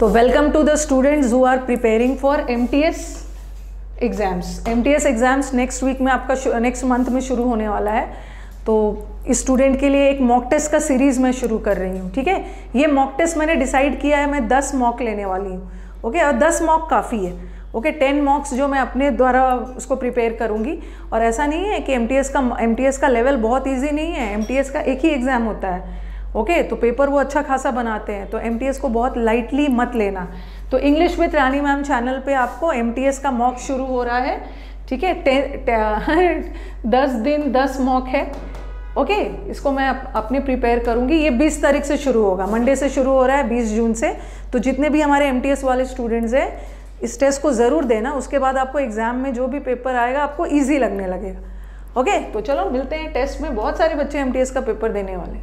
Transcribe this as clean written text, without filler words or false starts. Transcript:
तो welcome to the students who are preparing for MTS exams. MTS exams next week में आपका next month में शुरू होने वाला है, तो स्टूडेंट के लिए एक मॉक टेस्ट का सीरीज़ मैं शुरू कर रही हूँ। ठीक है, ये मॉक टेस्ट मैंने डिसाइड किया है, मैं 10 मॉक लेने वाली हूँ। ओके, और 10 मॉक काफ़ी है। ओके, 10 मॉक्स जो मैं अपने द्वारा उसको प्रिपेयर करूँगी। और ऐसा नहीं है कि एम टी एस का लेवल बहुत ईजी नहीं है। MTS का एक ही एग्ज़ाम होता है। ओके, तो पेपर वो अच्छा खासा बनाते हैं, तो MTS को बहुत लाइटली मत लेना। तो English with Rani ma'am channel पे आपको MTS का मॉक शुरू हो रहा है। ठीक है, 10 दिन 10 मॉक है। ओके, इसको मैं अपने प्रिपेयर करूँगी। ये 20 तारीख से शुरू होगा, मंडे से शुरू हो रहा है, 20 जून से। तो जितने भी हमारे MTS वाले स्टूडेंट्स हैं, इस टेस्ट को ज़रूर देना। उसके बाद आपको एग्ज़ाम में जो भी पेपर आएगा आपको ईजी लगने लगेगा। ओके, तो चलो मिलते हैं टेस्ट में। बहुत सारे बच्चे MTS का पेपर देने वाले हैं।